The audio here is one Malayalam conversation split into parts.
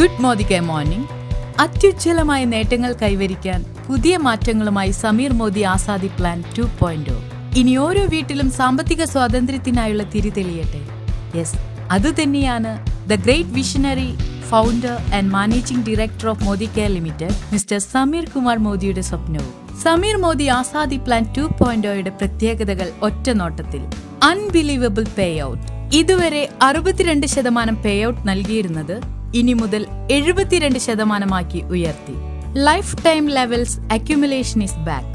Good മോദികെയർ morning. അത്യുജ്വലമായ നേട്ടങ്ങൾ കൈവരിക്കാൻ പുതിയ മാറ്റങ്ങളുമായി സമീർ മോദി ആസാദി പ്ലാൻ 2.0. ഇനി ഓരോ വീട്ടിലും സാമ്പത്തിക സ്വാതന്ത്ര്യത്തിനായുള്ള തിരി തെളിയട്ടെ. യെസ്, അതുതന്നെയാണ് the great visionary, founder and managing director of Modicare limited mister Sameer Kumar മോദിയുടെ സ്വപ്നവും. സമീർ മോദി ആസാദി പ്ലാൻ 2.0യുടെ പ്രത്യേകതകൾ ഒറ്റ നോട്ടത്തിൽ. Unbelievable pay out. ഇതുവരെ 62% പേ ഔട്ട് നൽകിയിരുന്നത് ഇനി മുതൽ 72% ഉയർത്തി. Life time levels accumulation is back.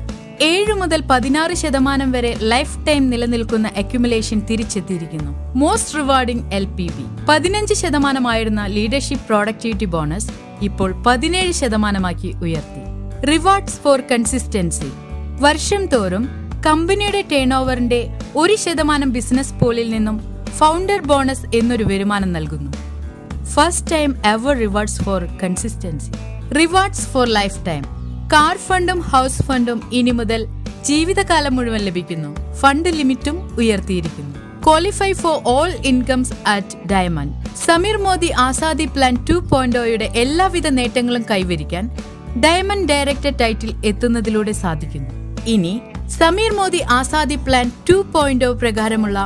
7 മുതൽ 16% വരെ ലൈഫ് ടൈം നിലനിൽക്കുന്ന അക്യുമുലേഷൻ തിരിച്ചെത്തിയിരിക്കുന്നു. Most rewarding LPB. 15% leadership productivity bonus ഇപ്പോൾ 17% ഉയർത്തി. Rewards for consistency. വർഷം തോറും കമ്പനിയുടെ ടേൺ ഓവറിന്റെ 1% ബിസിനസ് പൂളിൽ നിന്നും ഫൗണ്ടർ ബോണസ് എന്നൊരു വരുമാനം നൽകുന്നു. First time ever rewards for consistency. Rewards for life time. Car ഫണ്ടും ഹൗസ് ഫണ്ടും ഇനി മുതൽ ജീവിതകാലം മുഴുവൻ ലഭിക്കുന്നു. ഫണ്ട് ലിമിറ്റും ഉയർത്തിയിരിക്കുന്നു. Qualify for all incomes at diamond. Sameer Modi Azadi plan 2.0യുടെ എല്ലാവിധ നേട്ടങ്ങളും കൈവരിക്കാൻ ഡയമണ്ട് ഡയറക്ടർ ടൈറ്റിൽ എത്തുന്നതിലൂടെ സാധിക്കുന്നു. ഇനി സമീർ മോദി ആസാദി പ്ലാൻ 2.0 പ്രകാരമുള്ള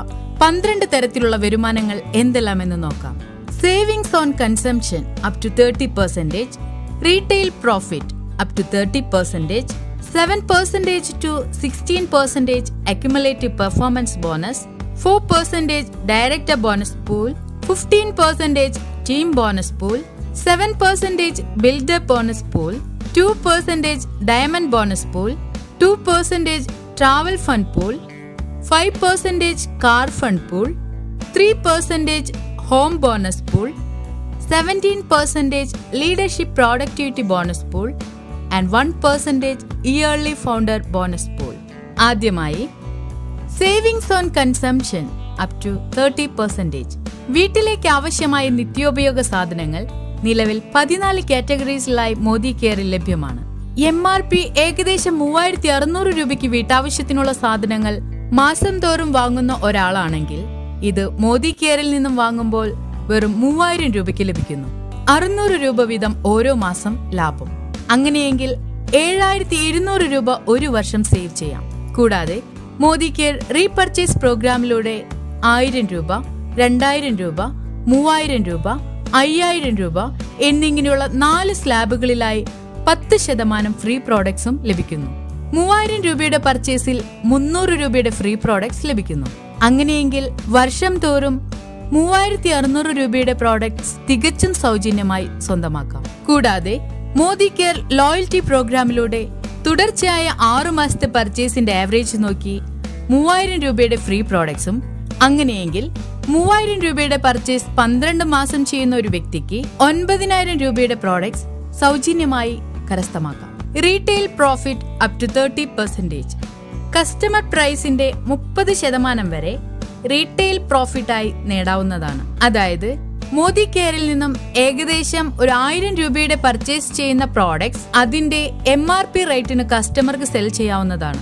12 തരത്തിലുള്ള വരുമാനങ്ങൾ എന്തെല്ലാമെന്ന് നോക്കാം. Savings on consumption up to 30%, retail profit up to 30%, 7% to 16% accumulative performance bonus, 4% director bonus pool, 15% team bonus pool, 7% builder bonus pool, 2% diamond bonus pool, 2% travel fund pool, 5% car fund pool, 3% home bonus pool, 17% leadership productivity bonus pool and 1% early founder bonus pool. ആദ്യമായി savings on consumption up to 30%. വീട്ടിലേക്ക് ആവശ്യമായ നിത്യോപയോഗ സാധനങ്ങൾ നിലവിൽ 14 കാറ്റഗറീസിലായി മോദി കെയറിൽ ലഭ്യമാണ്. MRP ഏകദേശം 3600 രൂപയ്ക്ക് വീട്ടാവശ്യത്തിനുള്ള സാധനങ്ങൾ മാസം തോറും വാങ്ങുന്ന ഒരാളാണെങ്കിൽ ഇത് മോദി കെയറിൽ നിന്നും വാങ്ങുമ്പോൾ വെറും 3000 രൂപയ്ക്ക് ലഭിക്കുന്നു. 600 രൂപ വീതം ഓരോ മാസം ലാഭം. അങ്ങനെയെങ്കിൽ 7200 രൂപ ഒരു വർഷം സേവ് ചെയ്യാം. കൂടാതെ മോദി കെയർ റീപർച്ചേസ് പ്രോഗ്രാമിലൂടെ 1000 രൂപ, 2000 രൂപ, 3000 രൂപ, 5000 രൂപ എന്നിങ്ങനെയുള്ള 4 സ്ലാബുകളിലായി 10% ഫ്രീ പ്രോഡക്ട്സും ലഭിക്കുന്നു. 3000 രൂപയുടെ പർച്ചേസിൽ 300 രൂപയുടെ ഫ്രീ പ്രോഡക്ട്സ് ലഭിക്കുന്നു. അങ്ങനെയെങ്കിൽ വർഷം തോറും 3600 രൂപയുടെ പ്രോഡക്ട്സ് തികച്ചും സൗജന്യമായി സ്വന്തമാക്കാം. കൂടാതെ മോദി കെയർ ലോയൽറ്റി പ്രോഗ്രാമിലൂടെ തുടർച്ചയായ 6 മാസത്തെ പർച്ചേസിന്റെ ആവറേജ് നോക്കി 3000 രൂപയുടെ ഫ്രീ പ്രോഡക്ട്സും, അങ്ങനെയെങ്കിൽ 3000 രൂപയുടെ പർച്ചേസ് 12 മാസം ചെയ്യുന്ന ഒരു വ്യക്തിക്ക് 9000 രൂപയുടെ പ്രോഡക്ട്സ് സൗജന്യമായി കരസ്ഥമാക്കാം. Retail profit up to 30%. Customer പ്രൈസിന്റെ 30% വരെ റീറ്റെയിൽ പ്രോഫിറ്റായി നേടാവുന്നതാണ്. അതായത് മോദി കെയറിൽ നിന്നും ഏകദേശം 1000 രൂപയുടെ പർച്ചേസ് ചെയ്യുന്ന പ്രോഡക്ട്സ് അതിന്റെ MRP റേറ്റിന് കസ്റ്റമർക്ക് സെൽ ചെയ്യാവുന്നതാണ്.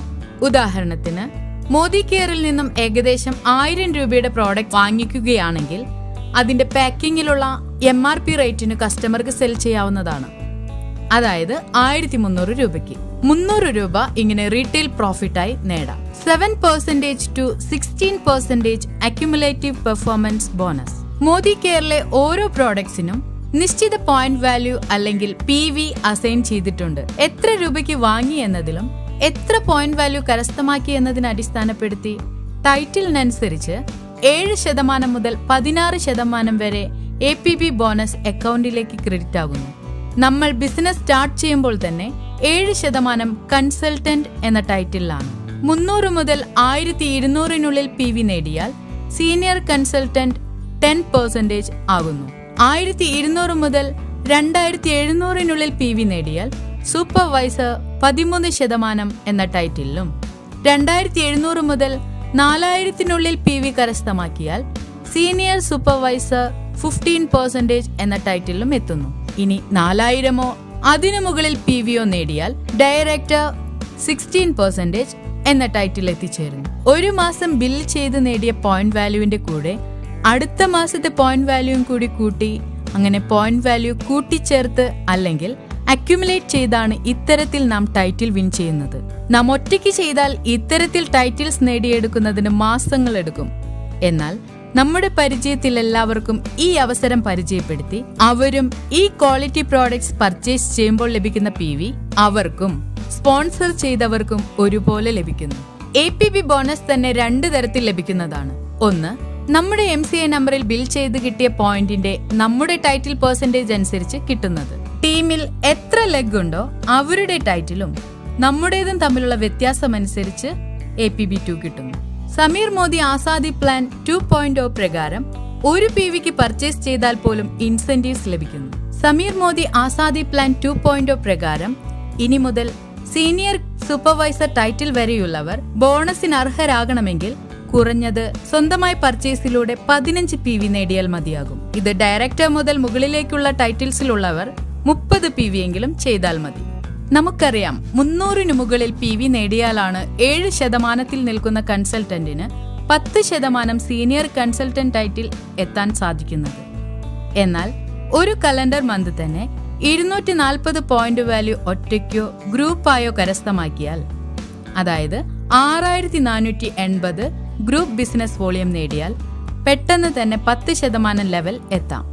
ഉദാഹരണത്തിന് മോദി കെയറിൽ നിന്നും ഏകദേശം 1000 രൂപയുടെ പ്രോഡക്റ്റ് വാങ്ങിക്കുകയാണെങ്കിൽ അതിന്റെ പാക്കിങ്ങിലുള്ള MRP റേറ്റിന് കസ്റ്റമർക്ക് സെൽ ചെയ്യാവുന്നതാണ്. അതായത് 1300 രൂപയ്ക്ക്. 300 രൂപ ഇങ്ങനെ റീറ്റെയിൽ പ്രോഫിറ്റായി നേടാം. 7% to 16% accumulative performance bonus. Modi കെയറിലെ ഓരോ പ്രോഡക്ട്സിനും നിശ്ചിത പോയിന്റ് വാല്യൂ അല്ലെങ്കിൽ PV അസൈൻ ചെയ്തിട്ടുണ്ട്. എത്ര രൂപയ്ക്ക് വാങ്ങി എന്നതിലും എത്ര പോയിന്റ് വാല്യൂ കരസ്ഥമാക്കി എന്നതിന് അടിസ്ഥാനപ്പെടുത്തി ടൈറ്റിലിനനുസരിച്ച് 7% മുതൽ 16% വരെ APB ബോണസ് അക്കൗണ്ടിലേക്ക് ക്രെഡിറ്റ് ആകുന്നു. നമ്മൾ ബിസിനസ് സ്റ്റാർട്ട് ചെയ്യുമ്പോൾ തന്നെ 7% കൺസൾട്ടന്റ് എന്ന ടൈറ്റിലാണ്. 300 മുതൽ 1200-നുള്ളിൽ PV നേടിയാൽ സീനിയർ കൺസൾട്ടന്റ് 10% ആകുന്നു. 1200 മുതൽ 2700-നുള്ളിൽ PV നേടിയാൽ സൂപ്പർവൈസർ 13% എന്ന ടൈറ്റിലും 2700 മുതൽ 4000-നുള്ളിൽ PV കരസ്ഥമാക്കിയാൽ സീനിയർ സൂപ്പർവൈസർ 15% എന്ന ടൈറ്റിലും എത്തുന്നു. ഇനി 4000-ഓ അതിനു മുകളിൽ PVയോ നേടിയാൽ ഡയറക്ടർ 16% എന്ന ടൈറ്റിൽ എത്തിച്ചേരുന്നു. ഒരു മാസം ബിൽ ചെയ്ത് നേടിയ പോയിന്റ് വാല്യൂവിന്റെ കൂടെ അടുത്ത മാസത്തെ പോയിന്റ് വാല്യൂവും കൂടി കൂട്ടി അങ്ങനെ പോയിന്റ് വാല്യൂ കൂട്ടിച്ചേർത്ത് അല്ലെങ്കിൽ അക്യുമുലേറ്റ് ചെയ്താണ് ഇത്തരത്തിൽ നാം ടൈറ്റിൽ വിൻ ചെയ്യുന്നത്. നാം ഒറ്റയ്ക്ക് ചെയ്താൽ ഇത്തരത്തിൽ ടൈറ്റിൽസ് നേടിയെടുക്കുന്നതിന് മാസങ്ങൾ എടുക്കും. എന്നാൽ നമ്മുടെ പരിചയത്തിൽ എല്ലാവർക്കും ഈ അവസരം പരിചയപ്പെടുത്തി അവരും ഈ ക്വാളിറ്റി പ്രോഡക്ട്സ് പർച്ചേസ് ചെയ്യുമ്പോൾ ലഭിക്കുന്ന പി വി അവർക്കും സ്പോൺസർ ചെയ്തവർക്കും ഒരുപോലെ ലഭിക്കുന്നു. APB ബോണസ് തന്നെ രണ്ട് തരത്തിൽ ലഭിക്കുന്നതാണ്. ഒന്ന്, നമ്മുടെ MCA നമ്പറിൽ ബിൽ ചെയ്ത് കിട്ടിയ പോയിന്റിന്റെ നമ്മുടെ ടൈറ്റിൽ പെർസെന്റേജ് അനുസരിച്ച് കിട്ടുന്നത്. ടീമിൽ എത്ര ലെഗ് ഉണ്ടോ അവരുടെ ടൈറ്റിലും നമ്മുടേതും തമ്മിലുള്ള വ്യത്യാസം അനുസരിച്ച് APB 2 കിട്ടുന്നു. സമീർ മോദി ആസാദി പ്ലാൻ 2.0 പ്രകാരം ഒരു PVക്ക് പർച്ചേസ് ചെയ്താൽ പോലും ഇൻസെന്റീവ്സ് ലഭിക്കുന്നു. സമീർ മോദി ആസാദി പ്ലാൻ 2.0 പ്രകാരം ഇനി മുതൽ സീനിയർ സൂപ്പർവൈസർ ടൈറ്റിൽ വരെയുള്ളവർ ബോണസിന് അർഹരാകണമെങ്കിൽ കുറഞ്ഞത് സ്വന്തമായി പർച്ചേസിലൂടെ 15 PV നേടിയാൽ മതിയാകും. ഇത് ഡയറക്ടർ മുതൽ മുകളിലേക്കുള്ള ടൈറ്റിൽസിലുള്ളവർ 30 PV എങ്കിലും ചെയ്താൽ മതി. നമുക്കറിയാം 300 മുകളിൽ PV നേടിയാലാണ് 7% നിൽക്കുന്ന കൺസൾട്ടന്റിന് 10% സീനിയർ കൺസൾട്ടന്റ് ടൈറ്റിൽ എത്താൻ സാധിക്കുന്നത്. എന്നാൽ ഒരു കലണ്ടർ മന്ത് തന്നെ 240 പോയിന്റ് വാല്യൂ ഒറ്റയ്ക്കോ ഗ്രൂപ്പായോ കരസ്ഥമാക്കിയാൽ, അതായത് 6480 ഗ്രൂപ്പ് ബിസിനസ് വോളിയം നേടിയാൽ പെട്ടെന്ന് തന്നെ 10% ലെവൽ എത്താം.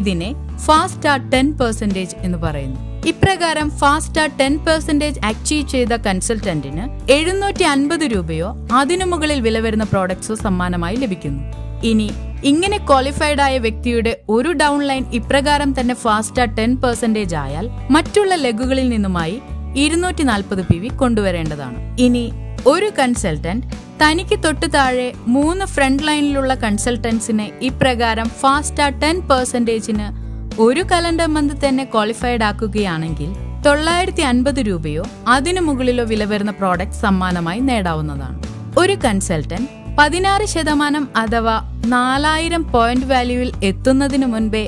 ഇതിനെ FASTA 10% എന്ന് പറയുന്നു. ഇപ്രകാരം FASTA 10% അച്ചീവ് ചെയ്ത കൺസൾട്ടന്റിന് 750 രൂപയോ അതിനു മുകളിൽ വില വരുന്ന പ്രോഡക്ട്സോ സമ്മാനമായി ലഭിക്കുന്നു. ഇനി ഇങ്ങനെ ക്വാളിഫൈഡ് ആയ വ്യക്തിയുടെ ഒരു ഡൗൺലൈൻ ഇപ്രകാരം തന്നെ FASTA 10% ആയാൽ മറ്റുള്ള ലെഗുകളിൽ നിന്നുമായി 240 PV കൊണ്ടുവരേണ്ടതാണ്. ഇനി ഒരു കൺസൾട്ടന്റ് തനിക്ക് തൊട്ട് താഴെ 3 ഫ്രണ്ട് ലൈനിലുള്ള കൺസൾട്ടൻസിനെ ഇപ്രകാരം FASTA 10%ന് ഒരു കലണ്ടർ മന്ത് തന്നെ ക്വാളിഫൈഡ് ആക്കുകയാണെങ്കിൽ 950 രൂപയോ അതിനു മുകളിലോ വില വരുന്ന പ്രോഡക്റ്റ് സമ്മാനമായി നേടാവുന്നതാണ്. ഒരു കൺസൾട്ടന്റ് 16% അഥവാ 4000 പോയിന്റ് വാല്യൂവിൽ എത്തുന്നതിനു മുൻപേ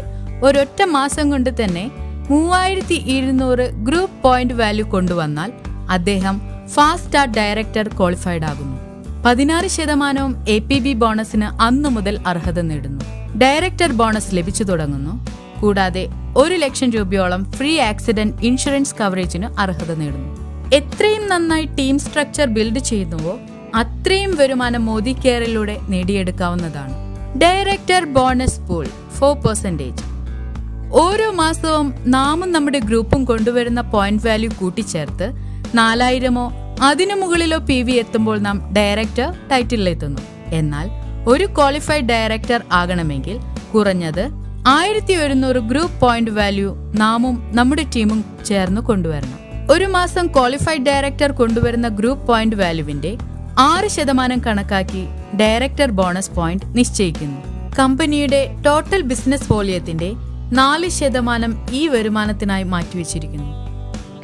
ഒരൊറ്റ മാസം കൊണ്ട് തന്നെ 3200 ഗ്രൂപ്പ് പോയിന്റ് വാല്യൂ കൊണ്ടുവന്നാൽ അദ്ദേഹം FASTA ഡയറക്ടർ ക്വാളിഫൈഡ് ആകുന്നു. 16% APB ബോണസിന് അന്നു മുതൽ അർഹത നേടുന്നു. ഡയറക്ടർ ബോണസ് ലഭിച്ചു തുടങ്ങുന്നു. കൂടാതെ 1 ലക്ഷം രൂപയോളം ഫ്രീ ആക്സിഡന്റ് ഇൻഷുറൻസ് കവറേജിന് അർഹത നേടുന്നു. എത്രയും നന്നായി ടീം സ്ട്രക്ചർ ബിൽഡ് ചെയ്യുന്നുവോ അത്രയും വരുമാനം മോദി കെയറിലൂടെ നേടിയെടുക്കാവുന്നതാണ്. Director bonus pool 4%. ഓരോ മാസവും നാമും നമ്മുടെ ഗ്രൂപ്പും കൊണ്ടുവരുന്ന പോയിന്റ് വാല്യൂ കൂട്ടിച്ചേർത്ത് 4000-ഓ അതിനു മുകളിലോ PV എത്തുമ്പോൾ നാം ഡയറക്ടർ ടൈറ്റിലെത്തുന്നു. എന്നാൽ ഒരു ക്വാളിഫൈഡ് ഡയറക്ടർ ആകണമെങ്കിൽ കുറഞ്ഞത് 1100 ഗ്രൂപ്പ് പോയിന്റ് വാല്യൂ നാമും നമ്മുടെ ടീമും ചേർന്ന് കൊണ്ടുവരണം. ഒരു മാസം ക്വാളിഫൈഡ് ഡയറക്ടർ കൊണ്ടുവരുന്ന ഗ്രൂപ്പ് പോയിന്റ് വാല്യൂവിന്റെ 6% കണക്കാക്കി ഡയറക്ടർ ബോണസ് പോയിന്റ് നിശ്ചയിക്കുന്നു. കമ്പനിയുടെ ടോട്ടൽ ബിസിനസ് വോളിയത്തിന്റെ 4% ഈ വരുമാനത്തിനായി മാറ്റിവെച്ചിരിക്കുന്നു.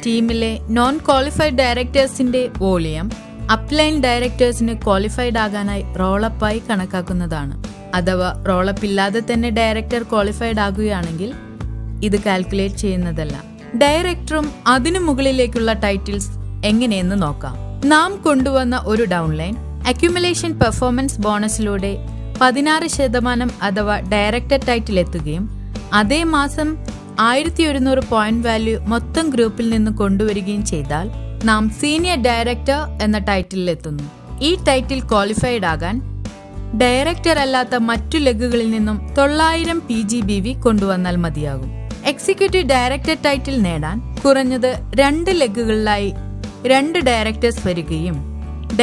ടീമിലെ നോൺ ക്വാളിഫൈഡ് ഡയറക്ടേഴ്സിന്റെ വോളിയം അപ്ലൈൻ ഡയറക്ടേഴ്സിന് ക്വാളിഫൈഡ് ആകാനായി റോളപ്പായി കണക്കാക്കുന്നതാണ്. അഥവാ റോളപ്പ് ഇല്ലാതെ തന്നെ ഡയറക്ടർ ക്വാളിഫൈഡ് ആകുകയാണെങ്കിൽ ഇത് കാൽക്കുലേറ്റ് ചെയ്യുന്നതല്ല. ഡയറക്ടറും അതിനു മുകളിലേക്കുള്ള ടൈറ്റിൽസ് എങ്ങനെയെന്ന് നോക്കാം. നാം കൊണ്ടുവന്ന ഒരു ഡൗൺലൈൻ അക്യുമുലേഷൻ പെർഫോമൻസ് ബോണസിലൂടെ 16% അഥവാ ഡയറക്ടർ ടൈറ്റിൽ എത്തുകയും അതേ മാസം 1100 പോയിന്റ് വാല്യൂ മൊത്തം ഗ്രൂപ്പിൽ നിന്ന് കൊണ്ടുവരികയും ചെയ്താൽ നാം സീനിയർ ഡയറക്ടർ എന്ന ടൈറ്റിലെത്തുന്നു. ഈ ടൈറ്റിൽ ക്വാളിഫൈഡ് ആകാൻ ഡയറക്ടർ അല്ലാത്ത മറ്റു ലെഗുകളിൽ നിന്നും 900 PGBV കൊണ്ടുവന്നാൽ മതിയാകും. എക്സിക്യൂട്ടീവ് ഡയറക്ടർ ടൈറ്റിൽ നേടാൻ കുറഞ്ഞത് 2 ലെഗുകളിലായി 2 ഡയറക്ടേഴ്സ് വരികയും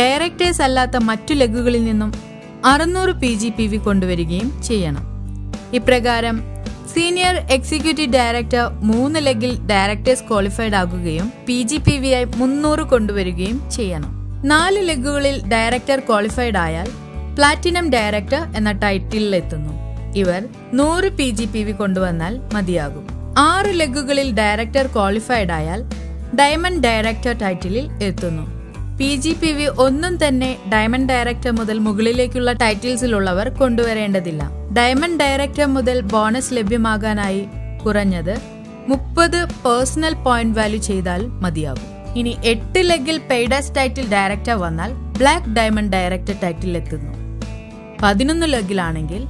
ഡയറക്ടേഴ്സ് അല്ലാത്ത മറ്റു ലെഗുകളിൽ നിന്നും 600 PGBV കൊണ്ടുവരികയും ചെയ്യണം. ഇപ്രകാരം സീനിയർ എക്സിക്യൂട്ടീവ് ഡയറക്ടർ 3 ലെഗിൽ ഡയറക്ടേഴ്സ് ക്വാളിഫൈഡ് ആകുകയും PGBVയായി 300 കൊണ്ടുവരികയും ചെയ്യണം. 4 ലെഗുകളിൽ ഡയറക്ടർ ക്വാളിഫൈഡ് ആയാൽ പ്ലാറ്റിനം ഡയറക്ടർ എന്ന ടൈറ്റിലെത്തുന്നു. ഇവർ 100 PGBV കൊണ്ടുവന്നാൽ മതിയാകും. 6 ലെഗുകളിൽ ഡയറക്ടർ ക്വാളിഫൈഡ് ആയാൽ ഡയമണ്ട് ഡയറക്ടർ ടൈറ്റിലിൽ എത്തുന്നു. PGBV ഒന്നും തന്നെ ഡയമണ്ട് ഡയറക്ടർ മുതൽ മുകളിലേക്കുള്ള ടൈറ്റിൽസിലുള്ളവർ കൊണ്ടുവരേണ്ടതില്ല. ഡയമണ്ട് ഡയറക്ടർ മുതൽ ബോണസ് ലഭ്യമാകാനായി കുറഞ്ഞത് 30 പേഴ്സണൽ പോയിന്റ് വാല്യൂ ചെയ്താൽ മതിയാകും. ഇനി 8 ലെഗിൽ പെയ്ഡാസ് ടൈറ്റിൽ ഡയറക്ടർ വന്നാൽ ബ്ലാക്ക് ഡയമണ്ട് ഡയറക്ടർ ടൈറ്റിൽ എത്തുന്നു. 11 ലെഗിലാണെങ്കിൽ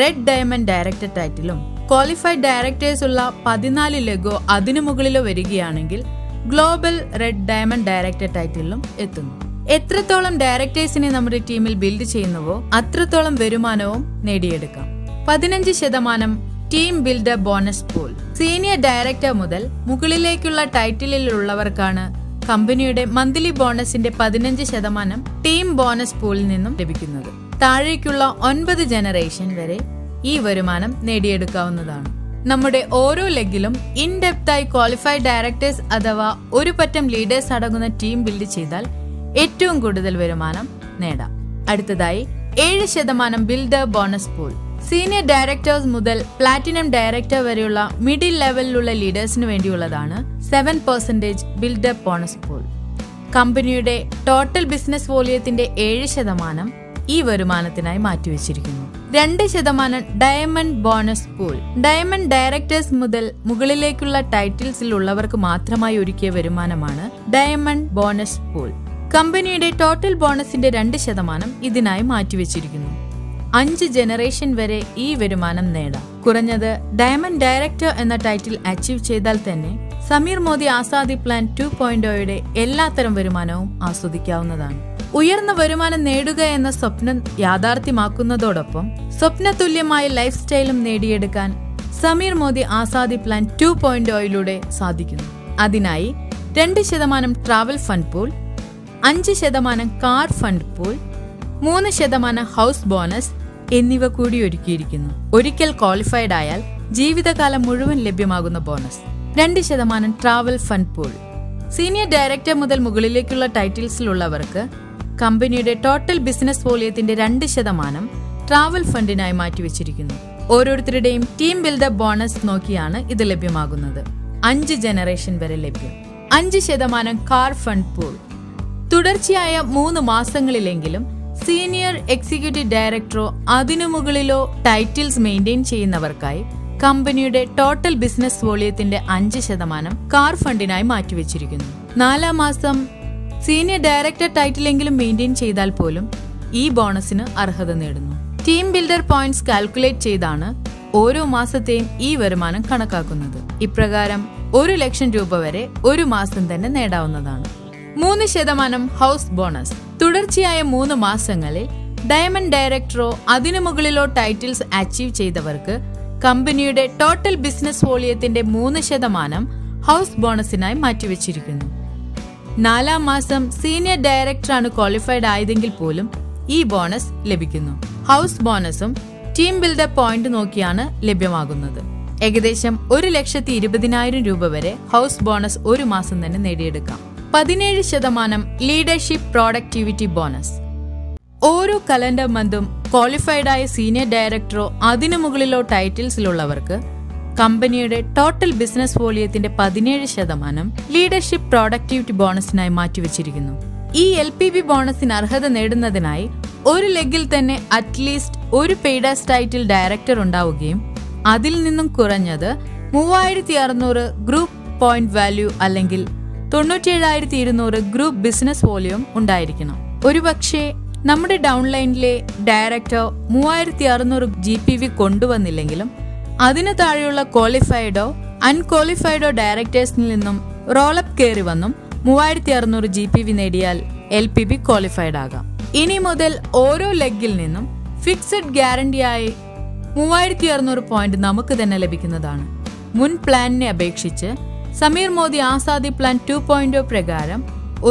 റെഡ് ഡയമണ്ട് ഡയറക്ടർ ടൈറ്റിലും ക്വാളിഫൈഡ് ഡയറക്ടേഴ്സുള്ള 14 ലഘോ അതിനു മുകളിലോ വരികയാണെങ്കിൽ ഗ്ലോബൽ റെഡ് ഡയമണ്ട് ഡയറക്ടർ ടൈറ്റിലും എത്തുന്നു. എത്രത്തോളം ഡയറക്ടേഴ്സിനെ നമ്മുടെ ടീമിൽ ബിൽഡ് ചെയ്യുന്നുവോ അത്രത്തോളം വരുമാനവും നേടിയെടുക്കാം. 15% team builder bonus pool. Senior director മുതൽ മുകളിലേക്കുള്ള ടൈറ്റിലുള്ളവർക്കാണ് കമ്പനിയുടെ മന്ത്ലി ബോണസിന്റെ 15% ടീം ബോണസ് പൂളിൽ നിന്നും ലഭിക്കുന്നത്. താഴേക്കുള്ള 9 ജനറേഷൻ വരെ ഈ വരുമാനം നേടിയെടുക്കാവുന്നതാണ്. നമ്മുടെ ഓരോ ലെഗിലും ഇൻ ഡെപ്തായി ക്വാളിഫൈഡ് ഡയറക്ടേഴ്സ് അഥവാ ഒരു പറ്റം ലീഡേഴ്സ് അടങ്ങുന്ന ടീം ബിൽഡ് ചെയ്താൽ ഏറ്റവും കൂടുതൽ വരുമാനം നേടാം. അടുത്തതായി 7% builder bonus pool. Senior directors മുതൽ പ്ലാറ്റിനം ഡയറക്ടർ വരെയുള്ള മിഡിൽ ലെവലിലുള്ള ലീഡേഴ്സിന് വേണ്ടിയുള്ളതാണ് 7% ബിൽഡർ ബോണസ് പൂൾ. കമ്പനിയുടെ ടോട്ടൽ ബിസിനസ് വോളിയത്തിന്റെ 7% ഈ വരുമാനത്തിനായി മാറ്റിവെച്ചിരിക്കുന്നു. 2% diamond bonus pool. Diamond directors മുതൽ മുകളിലേക്കുള്ള ടൈറ്റിൽസിലുള്ളവർക്ക് മാത്രമായി ഒരുക്കിയ വരുമാനമാണ് ഡയമണ്ട് ബോണസ് പൂൾ. കമ്പനിയുടെ ടോട്ടൽ ബോണസിന്റെ 2% ഇതിനായി മാറ്റിവെച്ചിരിക്കുന്നു. 5 ജനറേഷൻ വരെ ഈ വരുമാനം നേടാം. കുറഞ്ഞത് ഡയമണ്ട് ഡയറക്ടർ എന്ന ടൈറ്റിൽ അച്ചീവ് ചെയ്താൽ തന്നെ സമീർ മോദി ആസാദി പ്ലാൻ 2.0യുടെ എല്ലാത്തരം വരുമാനവും ആസ്വദിക്കാവുന്നതാണ്. ഉയർന്ന വരുമാനം നേടുക എന്ന സ്വപ്നം യാഥാർത്ഥ്യമാക്കുന്നതോടൊപ്പം സ്വപ്നതുല്യമായ ലൈഫ് സ്റ്റൈലും നേടിയെടുക്കാൻ സമീർ മോദി ആസാദി പ്ലാൻ 2.0യിലൂടെ സാധിക്കുന്നു. അതിനായി 2% travel fund pool, 5% car fund pool, 3% house bonus എന്നിവ കൂടി ഒരുക്കിയിരിക്കുന്നു. ഒരിക്കൽ ക്വാളിഫൈഡ് ആയാൽ ജീവിതകാലം മുഴുവൻ ലഭ്യമാകുന്ന bonus. 2% travel fund pool. Senior director മുതൽ മുകളിലേക്കുള്ള ടൈറ്റിൽസിലുള്ളവർക്ക് കമ്പനിയുടെ ടോട്ടൽ ബിസിനസ് വോളിയത്തിന്റെ 2% ട്രാവൽ ഫണ്ടിനായി മാറ്റിവെച്ചിരിക്കുന്നു. ഓരോരുത്തരുടെയും ടീം ബിൽഡർ ബോണസ് നോക്കിയാണ് ഇത് ലഭ്യമാകുന്നത്. 5 ജനറേഷൻ വരെ ലഭ്യം. 5% കാർ ഫണ്ട് പൂൾ. തുടർച്ചയായ 3 മാസങ്ങളിലെങ്കിലും സീനിയർ എക്സിക്യൂട്ടീവ് ഡയറക്ടറോ അതിനു മുകളിലോ ടൈറ്റിൽസ് മെയിൻറ്റെയിൻ ചെയ്യുന്നവർക്കായി കമ്പനിയുടെ ടോട്ടൽ ബിസിനസ് വോളിയത്തിന്റെ 5% കാർ ഫണ്ടിനായി മാറ്റിവെച്ചിരിക്കുന്നു. 4-ാം മാസം സീനിയർ ഡയറക്ടർ ടൈറ്റിലെങ്കിലും മെയിൻറ്റെയിൻ ചെയ്താൽ പോലും ഈ ബോണസിന് അർഹത നേടുന്നു. ടീം ബിൽഡർ പോയിന്റ്സ് കാൽക്കുലേറ്റ് ചെയ്താണ് ഓരോ മാസത്തെയും ഈ വരുമാനം കണക്കാക്കുന്നത്. ഇപ്രകാരം 1,00,000 രൂപ വരെ ഒരു മാസം തന്നെ നേടാവുന്നതാണ്. 3% ഹൗസ് ബോണസ്. തുടർച്ചയായ 3 മാസങ്ങളിൽ ഡയമണ്ട് ഡയറക്ടറോ അതിനു മുകളിലോ ടൈറ്റിൽസ് അച്ചീവ് ചെയ്തവർക്ക് കമ്പനിയുടെ ടോട്ടൽ ബിസിനസ് വോളിയത്തിന്റെ 3% ഹൗസ് ബോണസിനായി മാറ്റിവെച്ചിരിക്കുന്നു. 4-ാം മാസം സീനിയർ ഡയറക്ടറാണ് ക്വാളിഫൈഡ് ആയതെങ്കിൽ പോലും ഈ ബോണസ് ലഭിക്കുന്നു. ഹൗസ് ബോണസും ടീം ബിൽഡർ പോയിന്റ് നോക്കിയാണ് ലഭ്യമാകുന്നത്. ഏകദേശം 1,20,000 രൂപ വരെ ഹൗസ് ബോണസ് ഒരു മാസം തന്നെ നേടിയെടുക്കാം. 17% ലീഡർഷിപ്പ് പ്രോഡക്ടിവിറ്റി ബോണസ്. ഓരോ കലണ്ടർ മന്തും ക്വാളിഫൈഡായ സീനിയർ ഡയറക്ടറോ അതിനു മുകളിലോ ടൈറ്റിൽസിലുള്ളവർക്ക് കമ്പനിയുടെ ടോട്ടൽ ബിസിനസ് വോളിയത്തിന്റെ 17% ലീഡർഷിപ്പ് പ്രോഡക്ടിവിറ്റി ബോണസിനായി മാറ്റിവെച്ചിരിക്കുന്നു. ഈ LPB ബോണസിന് അർഹത നേടുന്നതിനായി ഒരു ലെഗിൽ തന്നെ അറ്റ്ലീസ്റ്റ് ഒരു പെയ്ഡാസ് ടൈറ്റിൽ ഡയറക്ടർ ഉണ്ടാവുകയും അതിൽ നിന്നും കുറഞ്ഞത് 3,600 ഗ്രൂപ്പ് പോയിന്റ് വാല്യൂ അല്ലെങ്കിൽ 97,200 ഗ്രൂപ്പ് ബിസിനസ് വോളിയം ഉണ്ടായിരിക്കണം. ഒരുപക്ഷെ നമ്മുടെ ഡൗൺലൈനിലെ ഡയറക്ടർ 3,600 GPV കൊണ്ടുവന്നില്ലെങ്കിലും അതിനു താഴെയുള്ള ക്വാളിഫൈഡോ അൺക്വാളിഫൈഡോ ഡയറക്ടേഴ്സിൽ നിന്നും റോളപ്പ് കയറി വന്നും 3,600 GPV നേടിയാൽ LPB ക്വാളിഫൈഡ് ആകാം. ഇനി മുതൽ ഓരോ ലെഗിൽ നിന്നും ഫിക്സഡ് ഗ്യാരണ്ടിയായി 3,600 പോയിന്റ് നമുക്ക് തന്നെ ലഭിക്കുന്നതാണ്. മുൻ പ്ലാനിനെ അപേക്ഷിച്ച് സമീർ മോദി ആസാദി പ്ലാൻ 2.0 പ്രകാരം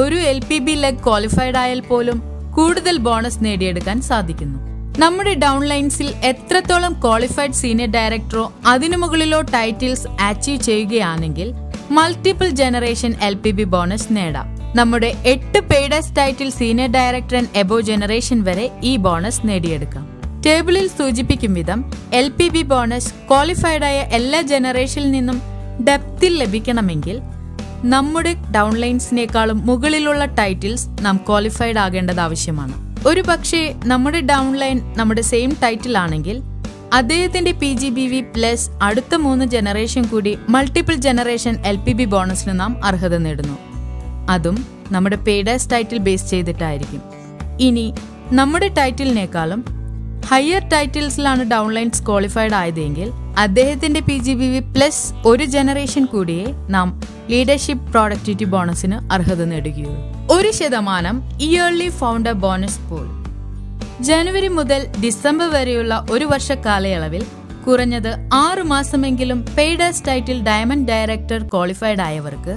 ഒരു LPB ലെഗ് ക്വാളിഫൈഡ് ആയാൽ പോലും കൂടുതൽ ബോണസ് നേടിയെടുക്കാൻ സാധിക്കുന്നു. നമ്മുടെ ഡൗൺലൈൻസിൽ എത്രത്തോളം ക്വാളിഫൈഡ് സീനിയർ ഡയറക്ടറോ അതിനു മുകളിലോ ടൈറ്റിൽസ് അച്ചീവ് ചെയ്യുകയാണെങ്കിൽ മൾട്ടിപ്പിൾ ജനറേഷൻ LPB ബോണസ് നേടാം. നമ്മുടെ 8 paid as title senior director and above generation വരെ ഈ ബോണസ് നേടിയെടുക്കാം. ടേബിളിൽ സൂചിപ്പിക്കും വിധം LPB ബോണസ് ക്വാളിഫൈഡായ എല്ലാ ജനറേഷനിൽ നിന്നും ഡെപ്തിൽ ലഭിക്കണമെങ്കിൽ നമ്മുടെ ഡൗൺലൈൻസിനേക്കാളും മുകളിലുള്ള ടൈറ്റിൽസ് നാം ക്വാളിഫൈഡ് ആകേണ്ടത് ആവശ്യമാണ്. ഒരു പക്ഷേ നമ്മുടെ ഡൗൺലൈൻ നമ്മുടെ സെയിം ടൈറ്റിൽ ആണെങ്കിൽ അദ്ദേഹത്തിന്റെ PGBV പ്ലസ് അടുത്ത 3 ജനറേഷൻ കൂടി മൾട്ടിപ്പിൾ ജനറേഷൻ LPB ബോണസിന് നാം അർഹത നേടുന്നു. അതും നമ്മുടെ പേഡാസ് ടൈറ്റിൽ ബേസ് ചെയ്തിട്ടായിരിക്കും. ഇനി നമ്മുടെ ടൈറ്റിലിനേക്കാളും ഹയർ ടൈറ്റിൽസിലാണ് ഡൗൺലൈൻസ് ക്വാളിഫൈഡ് ആയതെങ്കിൽ അദ്ദേഹത്തിന്റെ PGBV പ്ലസ് ഒരു ജനറേഷൻ കൂടിയേ നാം ലീഡർഷിപ്പ് പ്രൊഡക്ടിവിറ്റി ബോണസിന് അർഹത നേടുകയുള്ളൂ. 1% ഇയർലി ഫൗണ്ടർ ബോണസ് പോൾ. ജനുവരി മുതൽ ഡിസംബർ വരെയുള്ള ഒരു വർഷ കാലയളവിൽ കുറഞ്ഞത് 6 മാസമെങ്കിലും paid as title diamond director qualified ആയവർക്ക്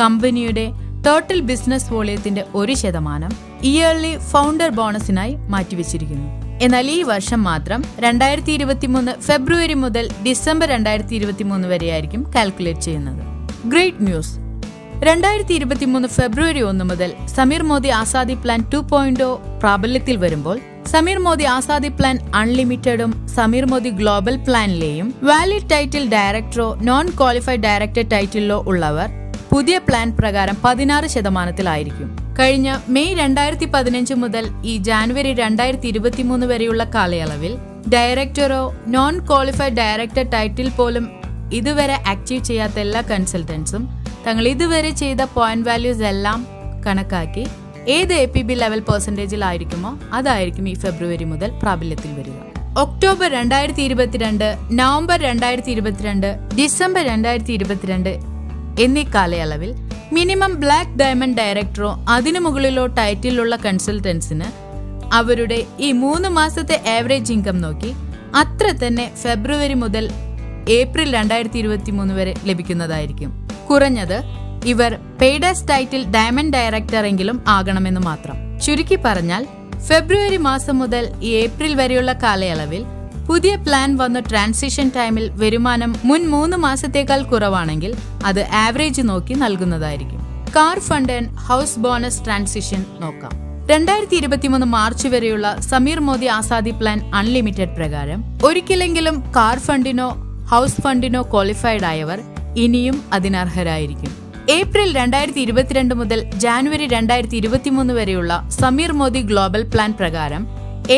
കമ്പനിയുടെ ടോട്ടൽ ബിസിനസ് വോളിയത്തിന്റെ 1% ഇയർലി ഫൗണ്ടർ ബോണസിനായി മാറ്റിവെച്ചിരിക്കുന്നു. എന്നാൽ ഈ വർഷം മാത്രം 2023 ഫെബ്രുവരി മുതൽ ഡിസംബർ 2023 വരെയായിരിക്കും കാൽക്കുലേറ്റ് ചെയ്യുന്നത്. Great news! 2023 ഫെബ്രുവരി 1 മുതൽ സമീർ മോദി ആസാദി പ്ലാൻ 2.0 പ്രാബല്യത്തിൽ വരുമ്പോൾ സമീർ മോദി ആസാദി പ്ലാൻ അൺലിമിറ്റഡും സമീർ മോദി ഗ്ലോബൽ പ്ലാനിലെയും വാലിഡ് ടൈറ്റിൽ ഡയറക്ടറോ നോൺ ക്വാളിഫൈഡ് ഡയറക്ടർ ടൈറ്റിലോ ഉള്ളവർ പുതിയ പ്ലാൻ പ്രകാരം 16%-ത്തിലായിരിക്കും. കഴിഞ്ഞ മെയ് 2015 മുതൽ ഈ ജാനുവരി 2023 വരെയുള്ള കാലയളവിൽ ഡയറക്ടറോ നോൺ ക്വാളിഫൈഡ് ഡയറക്ടർ ടൈറ്റിൽ പോലും ഇതുവരെ ആക്റ്റീവ് ചെയ്യാത്ത എല്ലാ കൺസൾട്ടൻസും തങ്ങൾ ഇതുവരെ ചെയ്ത പോയിന്റ് വാല്യൂസ് എല്ലാം കണക്കാക്കി ഏത് APB ലെവൽ പെർസെന്റേജിൽ ആയിരിക്കുമോ അതായിരിക്കും ഈ ഫെബ്രുവരി മുതൽ പ്രാബല്യത്തിൽ വരിക. ഒക്ടോബർ 2022, നവംബർ 2022, ഡിസംബർ 2022 എന്നീ കാലയളവിൽ മിനിമം ബ്ലാക്ക് ഡയമണ്ട് ഡയറക്ടറോ അതിനു മുകളിലോ ടൈറ്റിലുള്ള കൺസൾട്ടൻസിന് അവരുടെ ഈ 3 മാസത്തെ ആവറേജ് ഇൻകം നോക്കി അത്ര തന്നെ ഫെബ്രുവരി മുതൽ ഏപ്രിൽ 2023 വരെ ലഭിക്കുന്നതായിരിക്കും. കുറഞ്ഞത് ഇവർ പെയ്ഡേഴ്സ് ടൈറ്റിൽ ഡയമണ്ട് ഡയറക്ടറെങ്കിലും ആകണമെന്ന് മാത്രം. ചുരുക്കി പറഞ്ഞാൽ ഫെബ്രുവരി മാസം മുതൽ ഏപ്രിൽ വരെയുള്ള കാലയളവിൽ പുതിയ പ്ലാൻ വന്ന ട്രാൻസിഷൻ ടൈമിൽ വരുമാനം മുൻ 3 മാസത്തേക്കാൾ കുറവാണെങ്കിൽ അത് ആവറേജ് നോക്കി നൽകുന്നതായിരിക്കും. Car fund and house bonus transition നോക്കാം. 2023 മാർച്ച് വരെയുള്ള സമീർ മോദി ആസാദി പ്ലാൻ അൺലിമിറ്റഡ് പ്രകാരം ഒരിക്കലെങ്കിലും കാർ ഫണ്ടിനോ ഹൗസ് ഫണ്ടിനോ ക്വാളിഫൈഡ് ആയവർ ഇനിയും അതിനർഹരായിരിക്കും. ഏപ്രിൽ 2022 മുതൽ ജാനുവരി 2023 വരെയുള്ള സമീർ മോദി ഗ്ലോബൽ പ്ലാൻ പ്രകാരം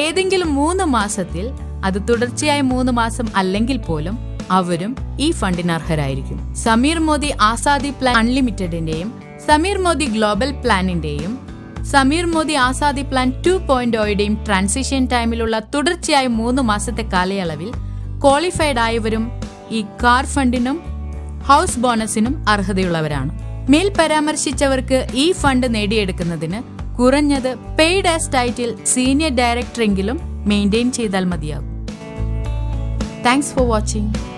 ഏതെങ്കിലും 3 മാസത്തിൽ, അത് തുടർച്ചയായി 3 മാസം അല്ലെങ്കിൽ പോലും, അവരും ഈ ഫണ്ടിനർഹരായിരിക്കും. സമീർ മോദി ആസാദി പ്ലാൻ അൺലിമിറ്റഡിന്റെയും സമീർ മോദി ഗ്ലോബൽ പ്ലാനിന്റെയും സമീർ മോദി ആസാദി പ്ലാൻ 2.0യുടെയും ട്രാൻസിഷൻ ടൈമിലുള്ള തുടർച്ചയായ 3 മാസത്തെ കാലയളവിൽ ക്വാളിഫൈഡ് ആയവരും ഈ കാർ ഫണ്ടിനും ഹൗസ് ബോണസിനും അർഹതയുള്ളവരാണ്. മേൽ പരാമർശിച്ചവർക്ക് ഈ ഫണ്ട് നേടിയെടുക്കുന്നതിന് കുറഞ്ഞത് പെയ്ഡ് ആസ് ടൈറ്റിൽ സീനിയർ ഡയറക്ടറെങ്കിലും മെയിൻറ്റെയിൻ ചെയ്താൽ മതിയാകും. Thanks for watching.